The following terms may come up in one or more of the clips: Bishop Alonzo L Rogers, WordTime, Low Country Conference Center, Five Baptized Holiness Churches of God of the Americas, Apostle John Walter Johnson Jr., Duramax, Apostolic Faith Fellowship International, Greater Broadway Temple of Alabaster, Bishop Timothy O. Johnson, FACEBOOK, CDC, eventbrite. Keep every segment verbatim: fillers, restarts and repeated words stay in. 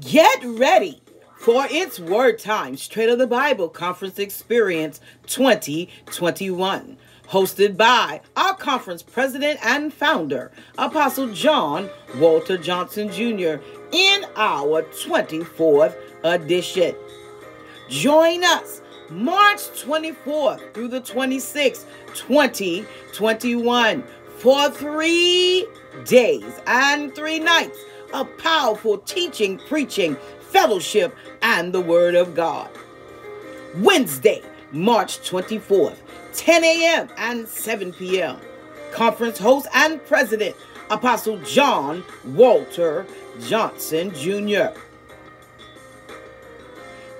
Get ready for its Word Time Straight of the Bible Conference Experience twenty twenty-one, hosted by our conference president and founder, Apostle John Walter Johnson Junior, in our twenty-fourth edition. Join us March twenty-fourth through the twenty-sixth, twenty twenty-one, for three days and three nights of powerful teaching, preaching, fellowship, and the Word of God. Wednesday, March twenty-fourth, ten a m and seven p m Conference host and president, Apostle John Walter Johnson Junior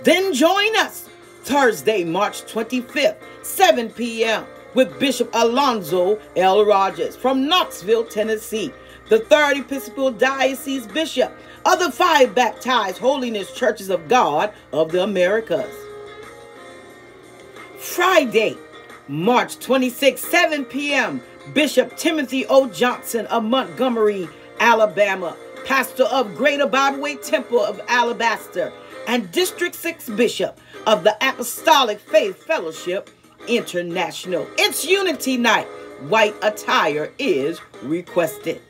Then join us Thursday, March twenty-fifth, seven p m with Bishop Alonzo L Rogers from Knoxville, Tennessee, the third Episcopal Diocese Bishop of the Five Baptized Holiness Churches of God of the Americas. Friday, March twenty-sixth, seven p m, Bishop Timothy O. Johnson of Montgomery, Alabama, pastor of Greater Broadway Temple of Alabaster, and District six Bishop of the Apostolic Faith Fellowship International. It's Unity Night. White attire is requested.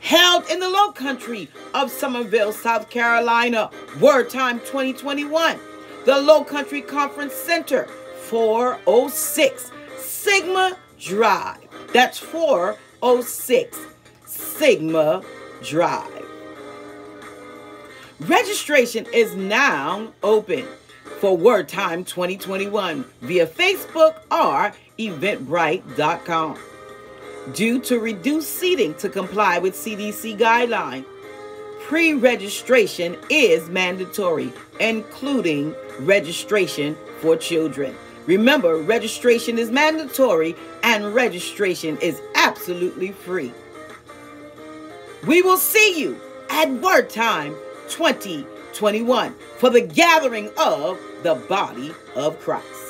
Held in the Low Country of Summerville, South Carolina, WordTime twenty twenty-one, the Low Country Conference Center, four oh six Sigma Drive. That's four oh six Sigma Drive. Registration is now open for WordTime twenty twenty-one via Facebook or eventbrite dot com. Due to reduced seating to comply with C D C guidelines, pre-registration is mandatory, including registration for children. Remember, registration is mandatory and registration is absolutely free. We will see you at WordTime twenty twenty-one for the gathering of the body of Christ.